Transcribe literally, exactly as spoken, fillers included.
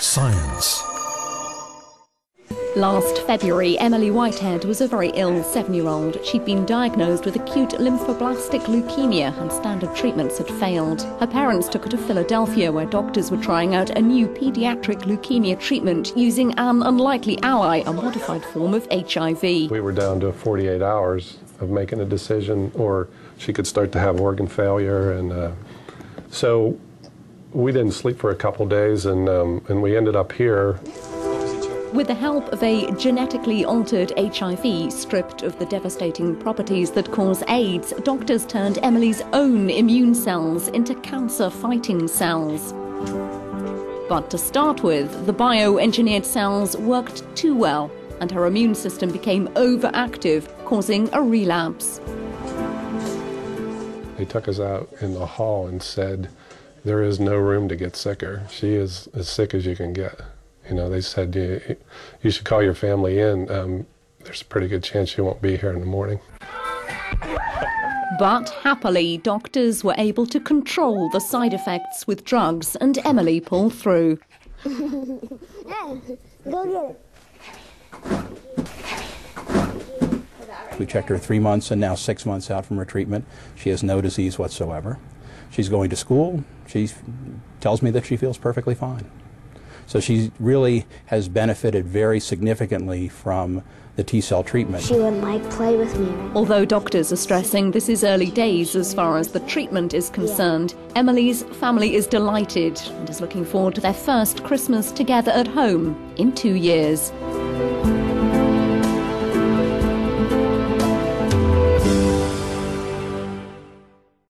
Science. Last February, Emily Whitehead was a very ill seven-year-old. She'd been diagnosed with acute lymphoblastic leukemia and standard treatments had failed. Her parents took her to Philadelphia, where doctors were trying out a new pediatric leukemia treatment using an unlikely ally, a modified form of H I V. We were down to forty-eight hours of making a decision, or she could start to have organ failure. And uh, so we didn't sleep for a couple days, and, um, and we ended up here. With the help of a genetically altered H I V, stripped of the devastating properties that cause AIDS, doctors turned Emily's own immune cells into cancer-fighting cells. But to start with, the bioengineered cells worked too well, and her immune system became overactive, causing a relapse. They took us out in the hall and said, "There is no room to get sicker. She is as sick as you can get." You know, they said, you, you should call your family in. Um, there's a pretty good chance you won't be here in the morning. But happily, doctors were able to control the side effects with drugs, and Emily pulled through. We checked her three months and now six months out from her treatment. She has no disease whatsoever. She's going to school. She tells me that she feels perfectly fine. So she really has benefited very significantly from the T-cell treatment. She would like play with me. Although doctors are stressing this is early days as far as the treatment is concerned, yeah. Emily's family is delighted and is looking forward to their first Christmas together at home in two years.